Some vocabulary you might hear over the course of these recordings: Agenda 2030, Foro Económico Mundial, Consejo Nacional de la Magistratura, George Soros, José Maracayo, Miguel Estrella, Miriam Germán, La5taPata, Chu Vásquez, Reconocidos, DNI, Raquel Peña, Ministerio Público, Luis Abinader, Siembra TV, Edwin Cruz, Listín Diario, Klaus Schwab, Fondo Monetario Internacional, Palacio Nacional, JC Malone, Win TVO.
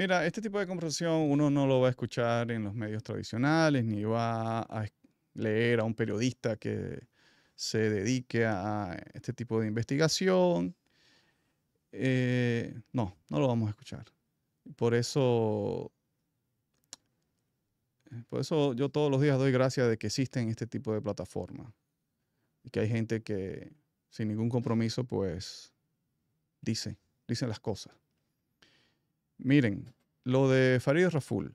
Mira, este tipo de conversación uno no lo va a escuchar en los medios tradicionales, ni va a leer a un periodista que se dedique a este tipo de investigación. No lo vamos a escuchar. Por eso yo todos los días doy gracias de que existen este tipo de plataformas y que hay gente que sin ningún compromiso pues dicen las cosas. Miren, lo de Faride Raful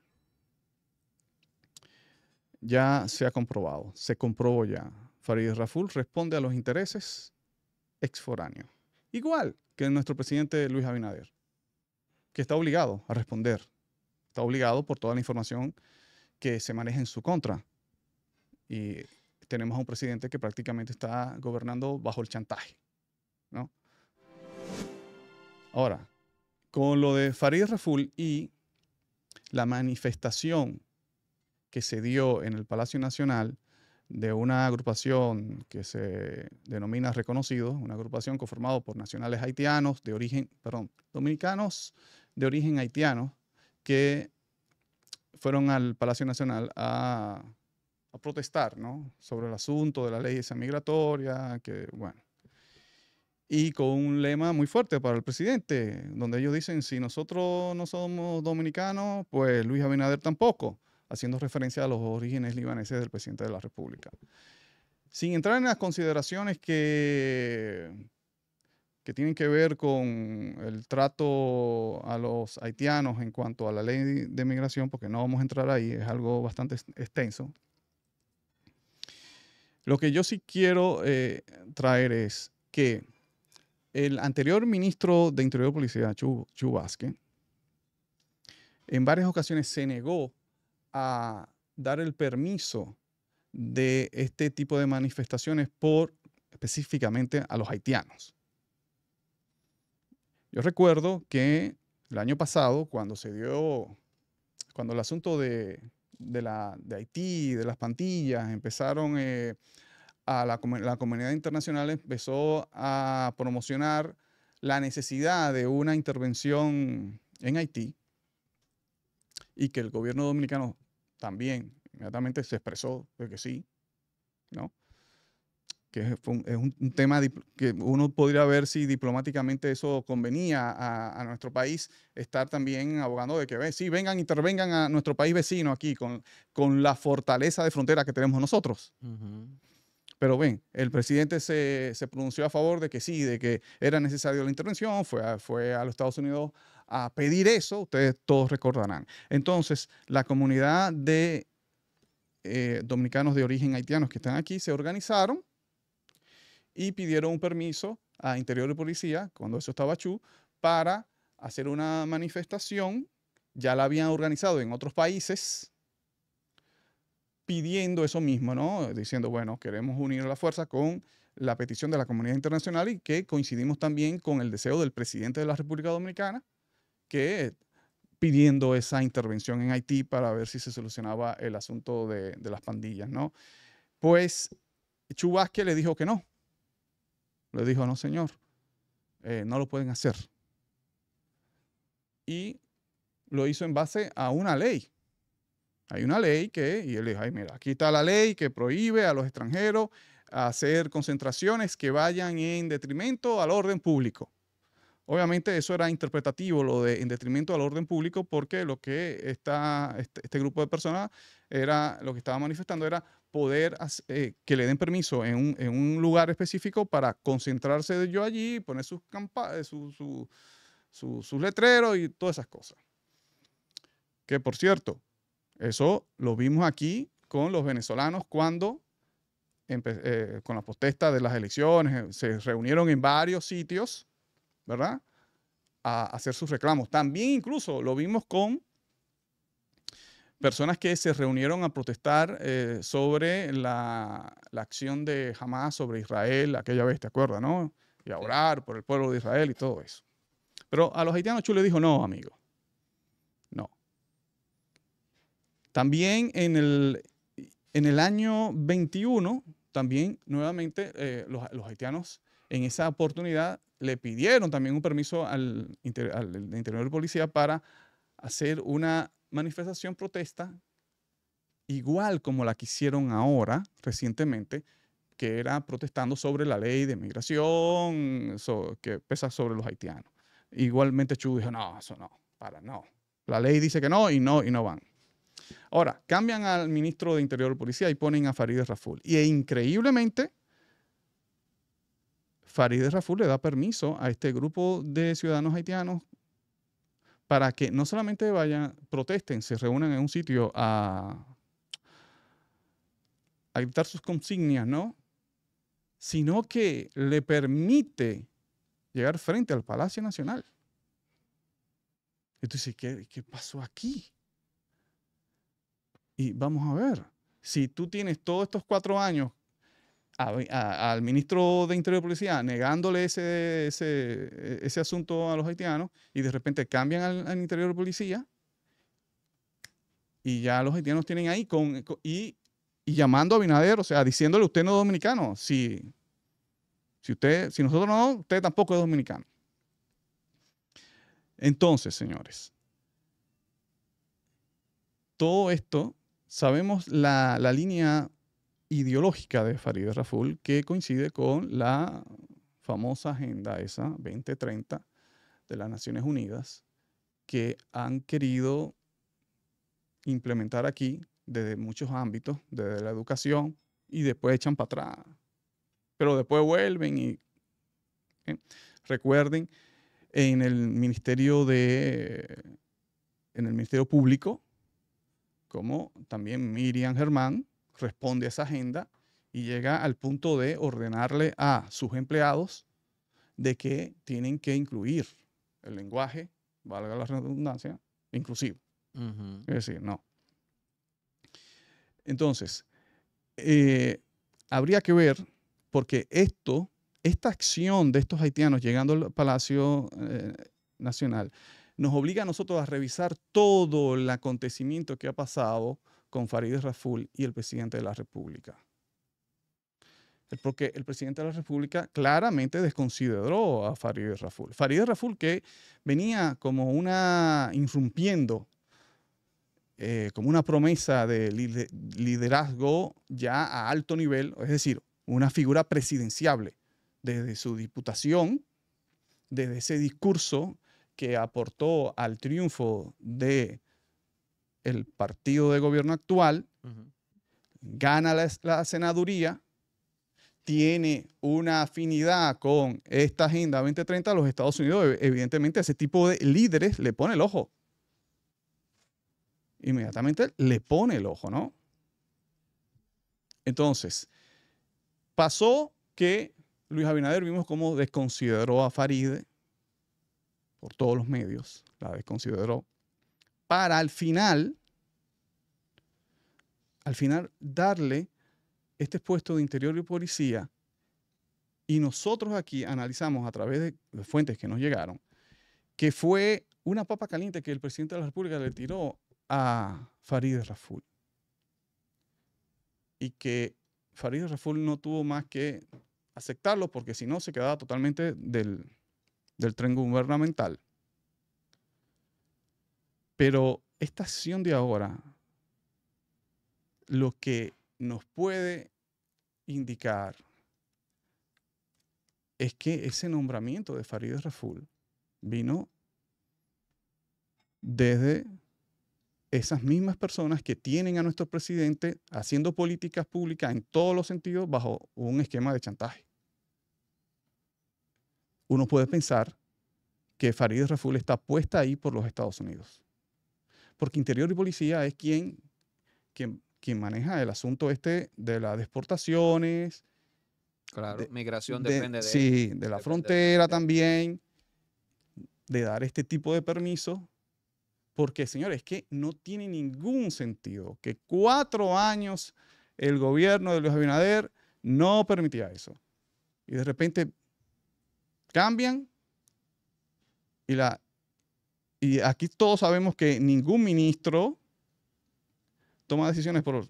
ya se ha comprobado, se comprobó ya. Faride Raful responde a los intereses exforáneos, igual que nuestro presidente Luis Abinader, que está obligado a responder, está obligado por toda la información que se maneja en su contra. Y tenemos a un presidente que prácticamente está gobernando bajo el chantaje, ¿no? Ahora, con lo de Faride Raful y la manifestación que se dio en el Palacio Nacional de una agrupación que se denomina Reconocidos, una agrupación conformada por nacionales haitianos de origen, perdón, dominicanos de origen haitiano, que fueron al Palacio Nacional a protestar, ¿no?, sobre el asunto de la ley esa migratoria, que bueno, y con un lema muy fuerte para el presidente, donde ellos dicen, si nosotros no somos dominicanos, pues Luis Abinader tampoco, haciendo referencia a los orígenes libaneses del presidente de la República. Sin entrar en las consideraciones que tienen que ver con el trato a los haitianos en cuanto a la ley de migración, porque no vamos a entrar ahí, es algo bastante extenso. Lo que yo sí quiero traer es que el anterior ministro de Interior y Policía, Chu Vásquez, en varias ocasiones se negó a dar el permiso de este tipo de manifestaciones específicamente a los haitianos. Yo recuerdo que el año pasado, cuando el asunto de Haití, de las pandillas, empezaron la comunidad internacional empezó a promocionar la necesidad de una intervención en Haití, y que el gobierno dominicano también inmediatamente se expresó de que sí, ¿no?, que es un tema que uno podría ver si diplomáticamente eso convenía a nuestro país, estar también abogando de que sí, vengan, intervengan a nuestro país vecino aquí con la fortaleza de frontera que tenemos nosotros. Uh-huh. Pero ven, el presidente se pronunció a favor de que sí, de que era necesaria la intervención, fue a los Estados Unidos a pedir eso, ustedes todos recordarán. Entonces, la comunidad de dominicanos de origen haitianos que están aquí se organizaron y pidieron un permiso a Interior y Policía, cuando eso estaba Chu, para hacer una manifestación. Ya la habían organizado en otros países, pidiendo eso mismo, ¿no?, diciendo, bueno, queremos unir la fuerza con la petición de la comunidad internacional y que coincidimos también con el deseo del presidente de la República Dominicana, que pidiendo esa intervención en Haití para ver si se solucionaba el asunto de las pandillas, ¿no? Pues Chu Vásquez le dijo que no. Le dijo, no, señor, no lo pueden hacer. Y lo hizo en base a una ley. Hay una ley y él dijo, ay, mira, aquí está la ley que prohíbe a los extranjeros hacer concentraciones que vayan en detrimento al orden público. Obviamente eso era interpretativo, lo de en detrimento al orden público, porque lo que este grupo de personas lo que estaba manifestando era poder que le den permiso en un lugar específico para concentrarse de ellos allí, poner sus letreros y todas esas cosas. Que por cierto, eso lo vimos aquí con los venezolanos cuando con la protesta de las elecciones se reunieron en varios sitios, ¿verdad?, a hacer sus reclamos. También incluso lo vimos con personas que se reunieron a protestar sobre la acción de Hamás sobre Israel aquella vez, ¿te acuerdas, no? Y a orar por el pueblo de Israel y todo eso. Pero a los haitianos Chu le dijo, no, amigo, no. También en el año 21, también nuevamente los haitianos en esa oportunidad le pidieron también un permiso al Interior de Policía para hacer una manifestación protesta igual como la que hicieron ahora recientemente, que era protestando sobre la ley de migración que pesa sobre los haitianos. Igualmente Chu dijo, no, eso no, la ley dice que no y no van. Ahora, cambian al ministro de Interior y Policía y ponen a Faride Raful. Y increíblemente, Faride Raful le da permiso a este grupo de ciudadanos haitianos para que no solamente vayan, protesten, se reúnan en un sitio a gritar sus consignas, ¿no? Sino que le permite llegar frente al Palacio Nacional. Entonces, ¿qué pasó aquí? Y vamos a ver, si tú tienes todos estos 4 años al ministro de Interior y Policía negándole ese asunto a los haitianos y de repente cambian al Interior y Policía y ya los haitianos tienen ahí y llamando a Abinader, o sea, diciéndole usted no es dominicano, si nosotros no, usted tampoco es dominicano. Entonces, señores, todo esto sabemos la línea ideológica de Faride Raful, que coincide con la famosa Agenda esa 2030 de las Naciones Unidas, que han querido implementar aquí desde muchos ámbitos, desde la educación, y después echan para atrás. Pero después vuelven y... Recuerden, en el Ministerio Público, como también Miriam Germán responde a esa agenda y llega al punto de ordenarle a sus empleados de que tienen que incluir el lenguaje, valga la redundancia, inclusivo. Uh-huh. Es decir, no. Entonces, habría que ver, porque esta acción de estos haitianos llegando al Palacio Nacional nos obliga a nosotros a revisar todo el acontecimiento que ha pasado con Faride Raful y el presidente de la República. Porque el presidente de la República claramente desconsideró a Faride Raful. Faride Raful, que venía como irrumpiendo, como una promesa de liderazgo ya a alto nivel, es decir, una figura presidenciable desde su diputación, desde ese discurso que aportó al triunfo del partido de gobierno actual, uh-huh. Gana la senaduría, tiene una afinidad con esta Agenda 2030 de los Estados Unidos. Evidentemente, a ese tipo de líderes le pone el ojo. Inmediatamente le pone el ojo, ¿no? Entonces, pasó que Luis Abinader, vimos cómo desconsideró a Faride, por todos los medios, la desconsideró, para al final darle este puesto de Interior y Policía, y nosotros aquí analizamos a través de fuentes que nos llegaron, que fue una papa caliente que el presidente de la República le tiró a Faride Raful, y que Faride Raful no tuvo más que aceptarlo, porque si no se quedaba totalmente del tren gubernamental. Pero esta acción de ahora lo que nos puede indicar es que ese nombramiento de Faride Raful vino desde esas mismas personas que tienen a nuestro presidente haciendo políticas públicas en todos los sentidos bajo un esquema de chantaje. Uno puede pensar que Faride Raful está puesta ahí por los Estados Unidos. Porque Interior y Policía es quien maneja el asunto este de las deportaciones. Claro, migración depende de... Sí, de la frontera también, de dar este tipo de permisos. Porque, señores, es que no tiene ningún sentido que 4 años el gobierno de Luis Abinader no permitía eso. Y de repente cambian y aquí todos sabemos que ningún ministro toma decisiones por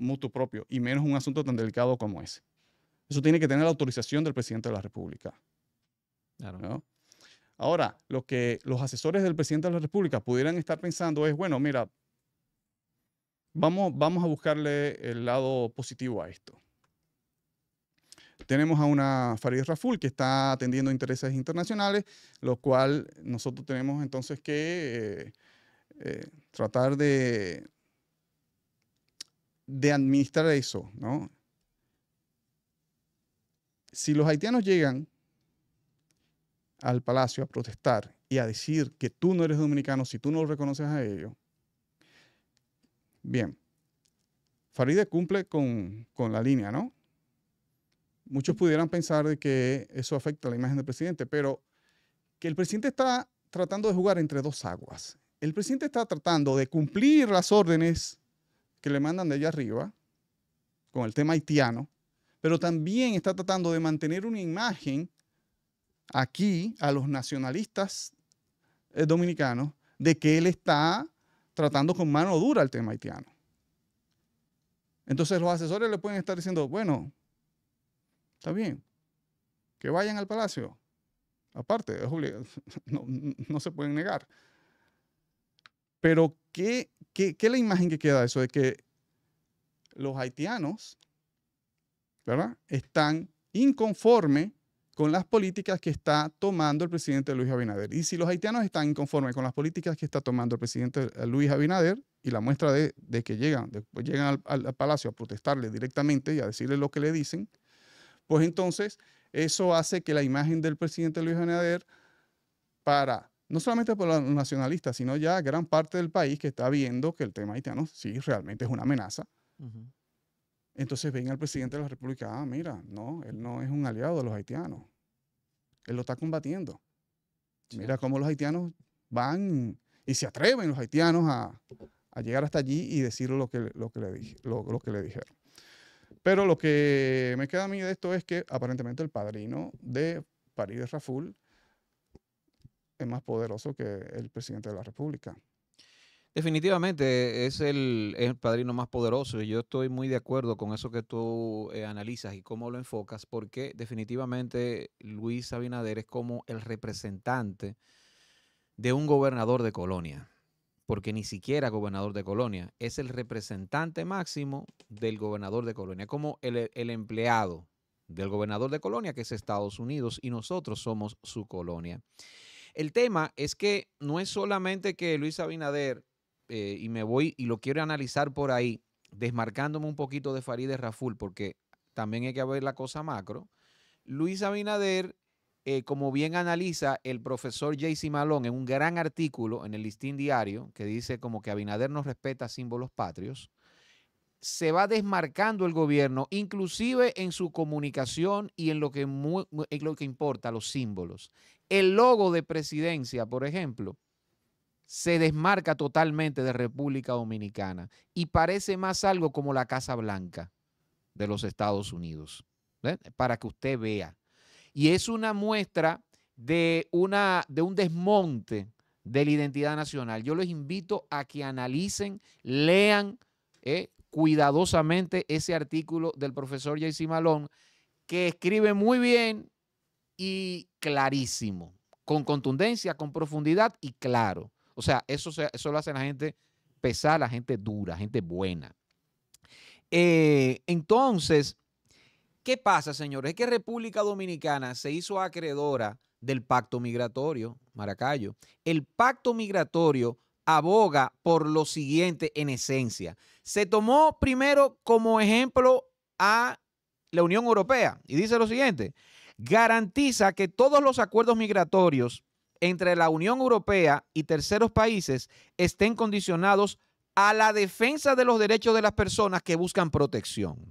mutuo propio, y menos un asunto tan delicado como ese. Eso tiene que tener la autorización del presidente de la República. Claro. ¿No? Ahora, lo que los asesores del presidente de la República pudieran estar pensando es, bueno, mira, vamos a buscarle el lado positivo a esto. Tenemos a una Faride Raful que está atendiendo intereses internacionales, lo cual nosotros tenemos entonces que tratar de administrar eso, ¿no? Si los haitianos llegan al Palacio a protestar y a decir que tú no eres dominicano si tú no lo reconoces a ellos, bien, Faride cumple con la línea, ¿no? Muchos pudieran pensar de que eso afecta la imagen del presidente, pero que el presidente está tratando de jugar entre dos aguas. El presidente está tratando de cumplir las órdenes que le mandan de allá arriba con el tema haitiano, pero también está tratando de mantener una imagen aquí a los nacionalistas dominicanos de que él está tratando con mano dura el tema haitiano. Entonces los asesores le pueden estar diciendo, bueno, está bien, que vayan al Palacio. Aparte, no se pueden negar. Pero, ¿qué es la imagen que queda de eso? De que los haitianos, ¿verdad?, están inconformes con las políticas que está tomando el presidente Luis Abinader. Y si los haitianos están inconformes con las políticas que está tomando el presidente Luis Abinader, y la muestra de que llegan al Palacio a protestarle directamente y a decirle lo que le dicen, pues entonces eso hace que la imagen del presidente Luis Abinader, no solamente para los nacionalistas, sino ya gran parte del país que está viendo que el tema haitiano sí realmente es una amenaza. Entonces ven al presidente de la República, ah, mira, no, él no es un aliado de los haitianos, él lo está combatiendo. Sí. Mira cómo los haitianos van y se atreven los haitianos a llegar hasta allí y decir lo que le dijeron. Pero lo que me queda a mí de esto es que aparentemente el padrino de Faride Raful es más poderoso que el presidente de la República. Definitivamente es el padrino más poderoso, y yo estoy muy de acuerdo con eso que tú analizas y cómo lo enfocas, porque definitivamente Luis Abinader es como el representante de un gobernador de colonia, porque ni siquiera gobernador de colonia, es el representante máximo del gobernador de colonia, como el empleado del gobernador de colonia, que es Estados Unidos, y nosotros somos su colonia. El tema es que no es solamente que Luis Abinader... y me voy y lo quiero analizar por ahí, desmarcándome un poquito de Faride Raful, porque también hay que ver la cosa macro. Luis Abinader, como bien analiza el profesor JC Malone en un gran artículo en el Listín Diario, que dice como que Abinader no respeta símbolos patrios, se va desmarcando el gobierno, inclusive en su comunicación y en lo que importa, los símbolos. El logo de presidencia, por ejemplo, se desmarca totalmente de República Dominicana y parece más algo como la Casa Blanca de los Estados Unidos, ¿eh? Para que usted vea. Y es una muestra de un desmonte de la identidad nacional. Yo los invito a que analicen, lean cuidadosamente ese artículo del profesor JC Malone, que escribe muy bien y clarísimo, con contundencia, con profundidad y claro. O sea, eso lo hace la gente pesada, la gente dura, gente buena. Entonces, ¿qué pasa, señores? Es que República Dominicana se hizo acreedora del pacto migratorio, Maracayo. El pacto migratorio aboga por lo siguiente en esencia. Se tomó primero como ejemplo a la Unión Europea y dice lo siguiente: garantiza que todos los acuerdos migratorios entre la Unión Europea y terceros países estén condicionados a la defensa de los derechos de las personas que buscan protección.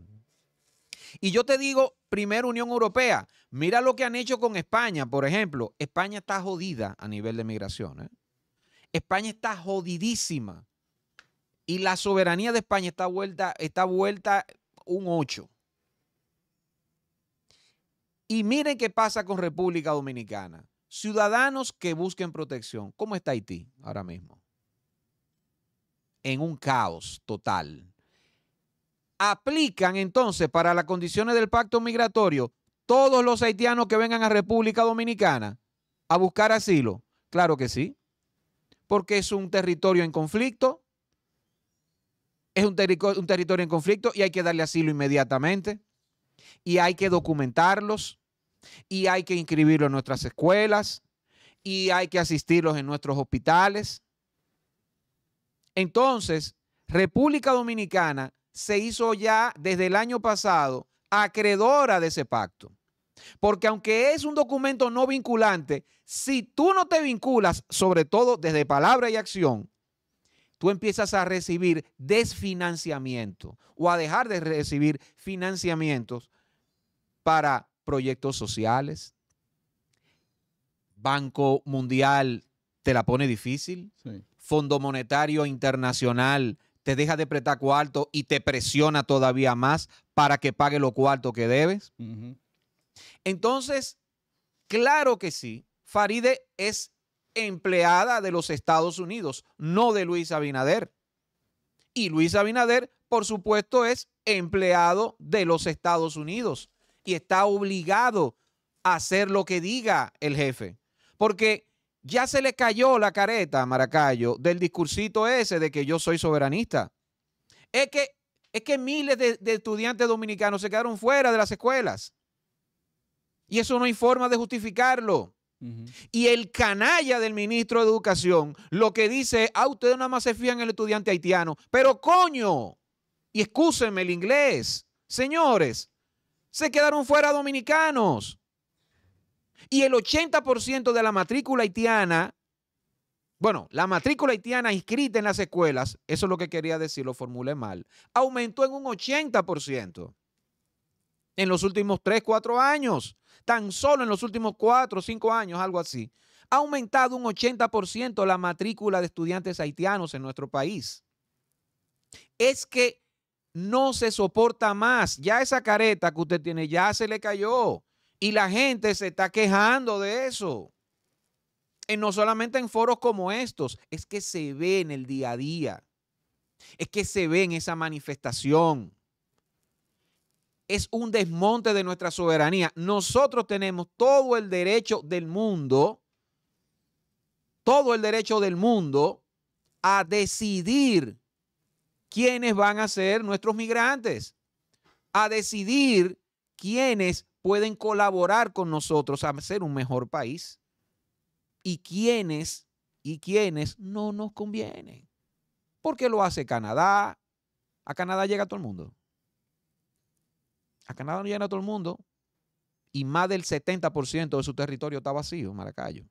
Y yo te digo, primero Unión Europea, mira lo que han hecho con España, por ejemplo. España está jodida a nivel de migración, ¿eh? España está jodidísima. Y la soberanía de España está vuelta un 8. Y miren qué pasa con República Dominicana. Ciudadanos que busquen protección. ¿Cómo está Haití ahora mismo? En un caos total. Aplican entonces para las condiciones del pacto migratorio todos los haitianos que vengan a República Dominicana a buscar asilo? Claro que sí, porque es un territorio en conflicto, es un territorio en conflicto y hay que darle asilo inmediatamente y hay que documentarlos y hay que inscribirlos en nuestras escuelas y hay que asistirlos en nuestros hospitales. Entonces, República Dominicana se hizo ya desde el año pasado acreedora de ese pacto. Porque aunque es un documento no vinculante, si tú no te vinculas, sobre todo desde palabra y acción, tú empiezas a recibir desfinanciamiento o a dejar de recibir financiamientos para proyectos sociales. Banco Mundial te la pone difícil. Sí. Fondo Monetario Internacional te deja de prestar cuarto y te presiona todavía más para que pague los cuartos que debes. Entonces, claro que sí, Faride es empleada de los Estados Unidos, no de Luis Abinader. Y Luis Abinader, por supuesto, es empleado de los Estados Unidos y está obligado a hacer lo que diga el jefe. Porque ya se le cayó la careta a Maracayo del discursito ese de que yo soy soberanista. Es que miles de estudiantes dominicanos se quedaron fuera de las escuelas. Y eso no hay forma de justificarlo. Y el canalla del ministro de Educación lo que dice, ustedes nada más se fían en el estudiante haitiano. Pero coño, y excúsenme el inglés, señores, se quedaron fuera dominicanos. Y el 80% de la matrícula haitiana, bueno, la matrícula haitiana inscrita en las escuelas, eso es lo que quería decir, lo formulé mal, aumentó en un 80%. En los últimos 3, 4 años, tan solo en los últimos 4, 5 años, algo así, ha aumentado un 80% la matrícula de estudiantes haitianos en nuestro país. Es que no se soporta más. Ya esa careta que usted tiene ya se le cayó y la gente se está quejando de eso. Y no solamente en foros como estos, es que se ve en el día a día. Es que se ve en esa manifestación. Es un desmonte de nuestra soberanía. Nosotros tenemos todo el derecho del mundo, a decidir quiénes van a ser nuestros migrantes, a decidir quiénes pueden colaborar con nosotros a ser un mejor país y quiénes no nos convienen. Porque lo hace Canadá. A Canadá llega todo el mundo. A Canadá no llega todo el mundo y más del 70% de su territorio está vacío, Maracayo.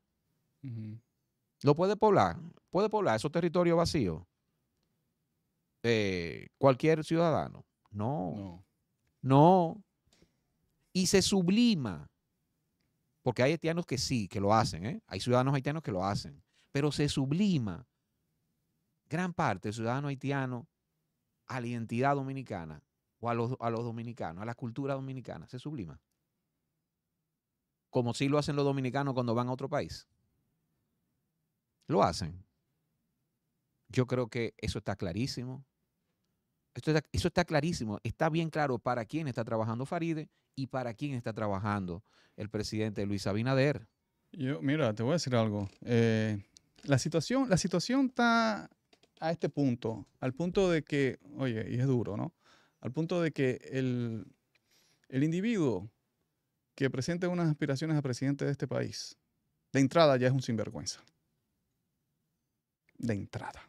Lo puede poblar esos territorios vacíos. Cualquier ciudadano. No. Y se sublima, porque hay haitianos que sí, que lo hacen, hay ciudadanos haitianos que lo hacen, pero se sublima gran parte del ciudadano haitiano a la identidad dominicana. O a los dominicanos, a la cultura dominicana, se sublima. Como si lo hacen los dominicanos cuando van a otro país. Lo hacen. Yo creo que eso está clarísimo. Eso está clarísimo. Está bien claro para quién está trabajando Faride y para quién está trabajando el presidente Luis Abinader. Mira, te voy a decir algo. La situación está a este punto, al punto de que, oye, y es duro, ¿no? Al punto de que el individuo que presente unas aspiraciones a presidente de este país, de entrada ya es un sinvergüenza. De entrada.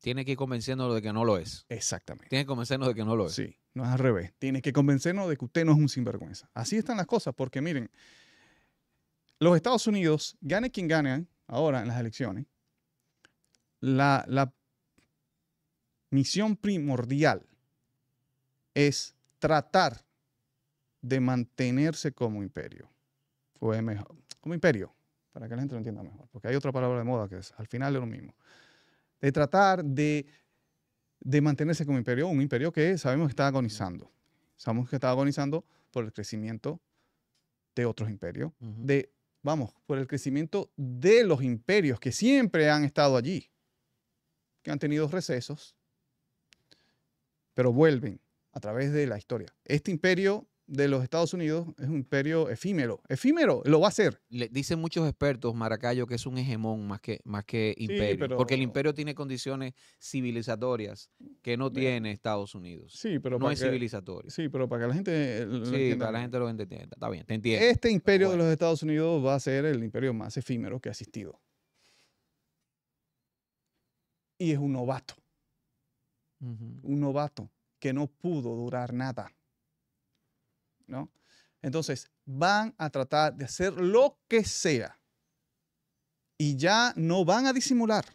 Tiene que convencernos de que no lo es. Exactamente. Tiene que convencernos de que no lo es. Sí, no es al revés. Tiene que convencernos de que usted no es un sinvergüenza. Así están las cosas, porque miren, los Estados Unidos, gane quien gane ahora en las elecciones, la misión primordial es tratar de mantenerse como imperio. Fue mejor. Como imperio, para que la gente lo entienda mejor, porque hay otra palabra de moda que es, al final es lo mismo. De tratar de mantenerse como imperio, un imperio que sabemos que está agonizando. Sabemos que está agonizando por el crecimiento de otros imperios, por el crecimiento de los imperios que siempre han estado allí, que han tenido recesos, pero vuelven a través de la historia. Este imperio de los Estados Unidos es un imperio efímero. Efímero, lo va a ser. Le dicen muchos expertos, Maracayo, que es un hegemón más que imperio. Sí, pero, porque el imperio tiene condiciones civilizatorias que no tiene Estados Unidos. Sí, pero no es civilizatorio. Sí, pero para que la gente lo entienda. Sí, para que la gente lo entienda. Está bien, te entiendo. Este imperio de los Estados Unidos va a ser el imperio más efímero que ha existido. Y es un novato. Un novato que no pudo durar nada, ¿no? Entonces, van a tratar de hacer lo que sea y ya no van a disimular.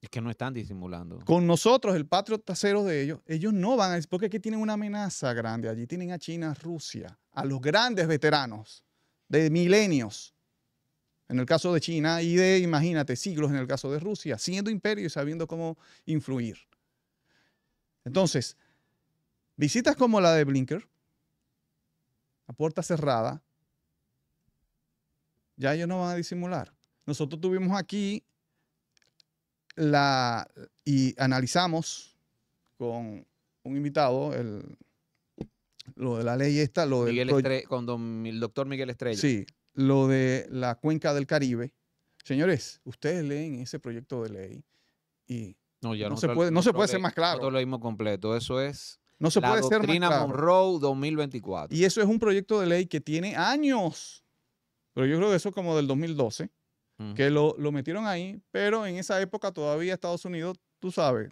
Es que no están disimulando. Con nosotros, el patio trasero de ellos, ellos no van a... Porque aquí tienen una amenaza grande. Allí tienen a China, Rusia, a los grandes veteranos de milenios. En el caso de China y de, imagínate, siglos en el caso de Rusia, siendo imperio y sabiendo cómo influir. Entonces, visitas como la de Blinker, a puerta cerrada, ya ellos no van a disimular. Nosotros tuvimos aquí y analizamos con un invitado lo de la ley esta, lo de... Con el doctor Miguel Estrella. Sí, lo de la cuenca del Caribe. Señores, ustedes leen ese proyecto de ley y... No se puede ser más claro. Nosotros lo leímos completo. Eso es no se la puede doctrina ser más Monroe 2024. Y eso es un proyecto de ley que tiene años. Pero yo creo que eso es como del 2012, que lo metieron ahí, pero en esa época todavía Estados Unidos, tú sabes,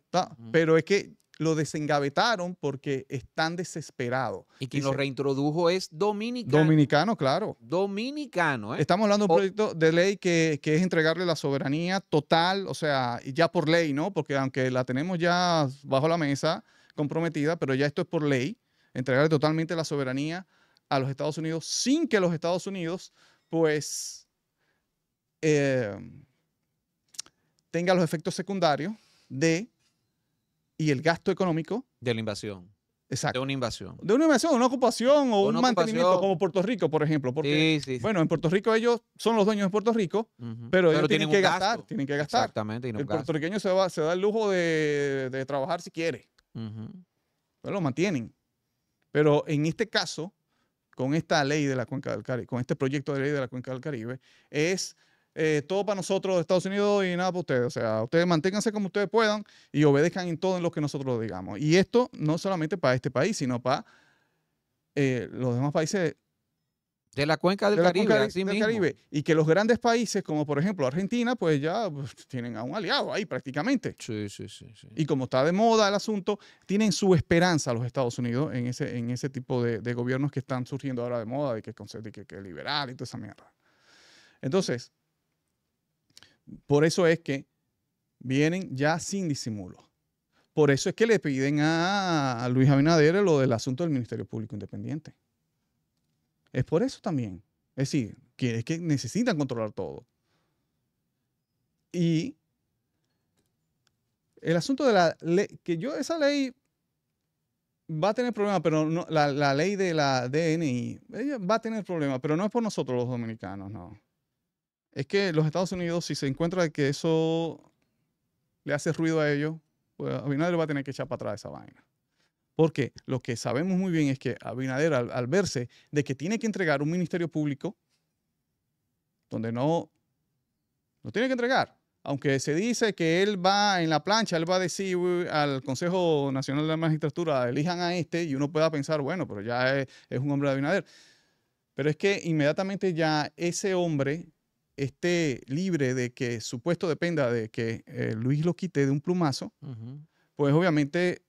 pero es que lo desengavetaron porque están desesperados. Y quien lo reintrodujo es dominicano. Dominicano, claro. Dominicano, ¿eh? Estamos hablando de un proyecto de ley que es entregarle la soberanía total, o sea, ya por ley, ¿no? Porque aunque la tenemos ya bajo la mesa comprometida, pero ya esto es por ley, entregarle totalmente la soberanía a los Estados Unidos sin que los Estados Unidos, pues, tenga los efectos secundarios de... Y el gasto económico. De la invasión. Exacto. De una invasión. De una invasión, una ocupación o un mantenimiento como Puerto Rico, por ejemplo. Porque, sí, sí, sí. Bueno, en Puerto Rico ellos son los dueños de Puerto Rico, pero ellos tienen que gastar. Tienen que gastar. Exactamente. Y no el puertorriqueño se da el lujo de trabajar si quiere. Pero lo mantienen. Pero en este caso, con esta ley de la Cuenca del Caribe, con este proyecto de ley de la Cuenca del Caribe, es... todo para nosotros, Estados Unidos, y nada para ustedes. O sea, ustedes manténganse como ustedes puedan y obedezcan en todo en lo que nosotros digamos. Y esto no solamente para este país, sino para los demás países de la Cuenca del Caribe. Y que los grandes países, como por ejemplo Argentina, pues ya tienen a un aliado ahí prácticamente. Sí, sí, sí, sí. Y como está de moda el asunto, tienen su esperanza los Estados Unidos en ese tipo de gobiernos que están surgiendo ahora de moda, de que liberal y toda esa mierda. Entonces... Por eso es que vienen ya sin disimulo. Por eso es que le piden a Luis Abinader lo del asunto del Ministerio Público Independiente. Es por eso también. Es decir, que es que necesitan controlar todo. Y el asunto de la ley, que yo, esa ley va a tener problemas, pero no, la ley de la DNI, ella va a tener problemas, pero no es por nosotros los dominicanos, no. Es que los Estados Unidos, si se encuentra que eso le hace ruido a ellos, pues Abinader va a tener que echar para atrás esa vaina. Porque lo que sabemos muy bien es que Abinader, al verse de que tiene que entregar un ministerio público, donde no lo tiene que entregar, aunque se dice que él va en la plancha, él va a decir al Consejo Nacional de la Magistratura, elijan a este, y uno pueda pensar, bueno, pero ya es un hombre de Abinader. Pero es que inmediatamente ya ese hombre... esté libre de que su puesto dependa de que Luis lo quite de un plumazo, pues obviamente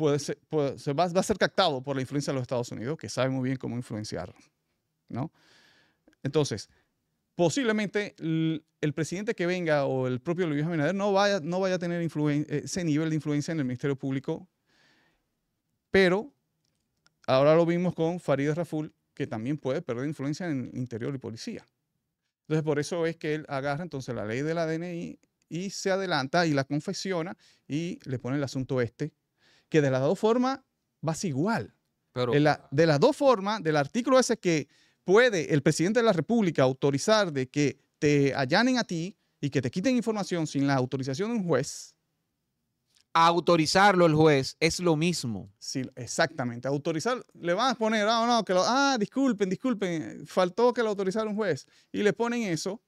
va a ser captado por la influencia de los Estados Unidos, que sabe muy bien cómo influenciar, ¿no? Entonces, posiblemente el presidente que venga o el propio Luis Abinader no vaya a tener ese nivel de influencia en el Ministerio Público, pero ahora lo vimos con Faride Raful, que también puede perder influencia en el interior y policía. Entonces, por eso es que él agarra entonces la ley de la DNI y se adelanta y la confecciona y le pone el asunto este, que de las dos formas vas igual. Pero, de las dos formas, del artículo ese que puede el presidente de la República autorizar de que te allanen a ti y que te quiten información sin la autorización de un juez. autorizarlo el juez es lo mismo. Sí, exactamente. Autorizar, le van a poner, ah, no, que lo, ah, disculpen, faltó que lo autorizara un juez. Y le ponen eso,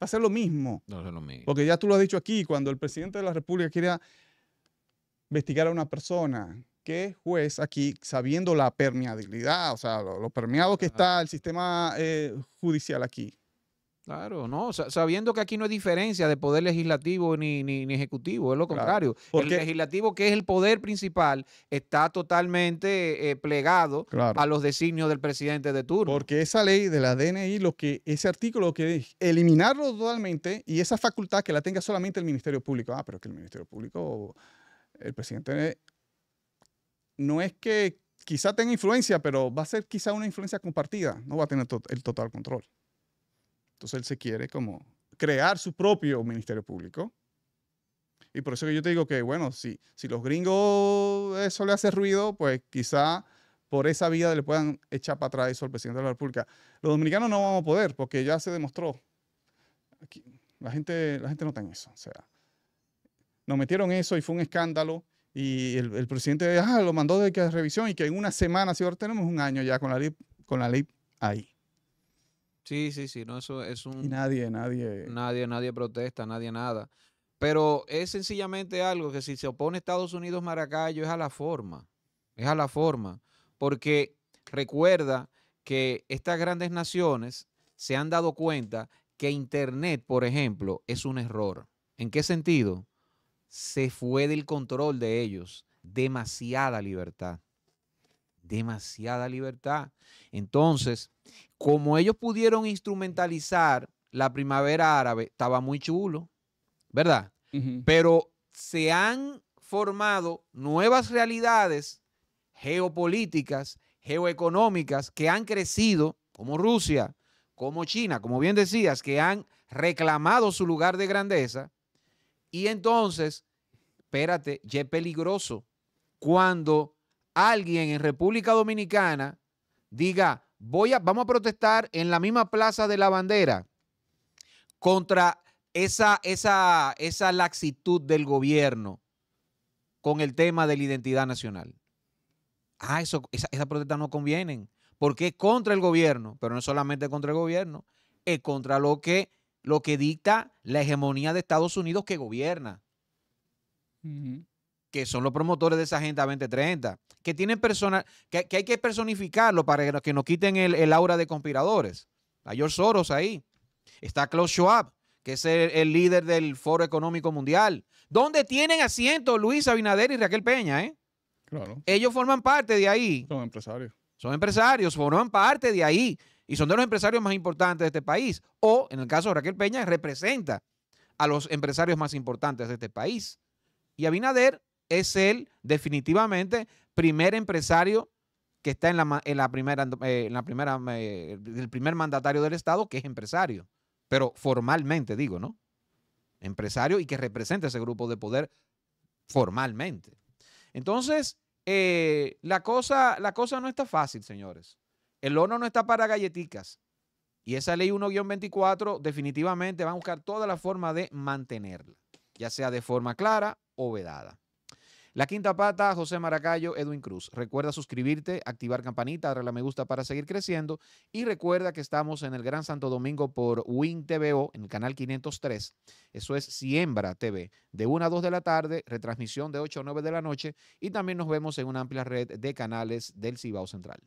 va a ser lo mismo. No es lo mismo. Porque ya tú lo has dicho aquí, cuando el presidente de la República quiera investigar a una persona, ¿qué juez aquí, sabiendo la permeabilidad, o sea, lo permeado que está el sistema judicial aquí? Claro, no, sabiendo que aquí no hay diferencia de poder legislativo ni ejecutivo, es lo contrario. Claro, porque el legislativo, que es el poder principal, está totalmente plegado a los designios del presidente de turno. Porque esa ley de la DNI, ese artículo lo que es eliminarlo totalmente y esa facultad que la tenga solamente el Ministerio Público. Ah, pero que el Ministerio Público, el presidente, no es que quizá tenga influencia, pero va a ser quizá una influencia compartida, no va a tener el total control. Entonces él se quiere como crear su propio Ministerio Público. Y por eso que yo te digo que, bueno, si los gringos eso le hace ruido, pues quizá por esa vía le puedan echar para atrás eso al presidente de la República. Los dominicanos no vamos a poder, porque ya se demostró. Aquí, la gente no está en eso. O sea, nos metieron eso y fue un escándalo. Y el presidente lo mandó de que revisión y que en una semana, si ahora tenemos un año ya con la ley ahí. Sí, no, eso es un... Y nadie protesta, nadie nada. Pero es sencillamente algo que si se opone a Estados Unidos, Maracayo, es a la forma. Porque recuerda que estas grandes naciones se han dado cuenta que Internet, por ejemplo, es un error. ¿En qué sentido? Se fue del control de ellos. Demasiada libertad. Entonces, como ellos pudieron instrumentalizar la primavera árabe, estaba muy chulo, ¿verdad? Uh-huh. Pero se han formado nuevas realidades geopolíticas, geoeconómicas, que han crecido, como Rusia, como China, como bien decías, que han reclamado su lugar de grandeza. Y entonces, espérate, ya es peligroso cuando alguien en República Dominicana diga, vamos a protestar en la misma Plaza de la Bandera contra esa laxitud del gobierno con el tema de la identidad nacional. Ah, esas protestas no convienen, porque es contra el gobierno, pero no solamente contra el gobierno, es contra lo que dicta la hegemonía de Estados Unidos que gobierna. Uh-huh. Que son los promotores de esa Agenda 2030, que tienen personas, que hay que personificarlo para que nos quiten el aura de conspiradores. Está George Soros ahí, está Klaus Schwab, que es el líder del Foro Económico Mundial, donde tienen asiento Luis Abinader y Raquel Peña, ¿eh? Claro. Ellos forman parte de ahí. Son empresarios, forman parte de ahí, y son de los empresarios más importantes de este país, o, en el caso de Raquel Peña, representa a los empresarios más importantes de este país. Y Abinader es él, definitivamente, primer empresario que está el primer mandatario del Estado, que es empresario, pero formalmente digo, ¿no? Empresario y que representa ese grupo de poder formalmente. Entonces, la cosa no está fácil, señores. El horno no está para galletitas. Y esa ley 1-24 definitivamente va a buscar toda la forma de mantenerla, ya sea de forma clara o vedada. La Quinta Pata, José Maracayo, Edwin Cruz. Recuerda suscribirte, activar campanita, darle a me gusta para seguir creciendo. Y recuerda que estamos en el Gran Santo Domingo por Win TVO, en el canal 503. Eso es Siembra TV, de 1 a 2 de la tarde, retransmisión de 8 a 9 de la noche. Y también nos vemos en una amplia red de canales del Cibao Central.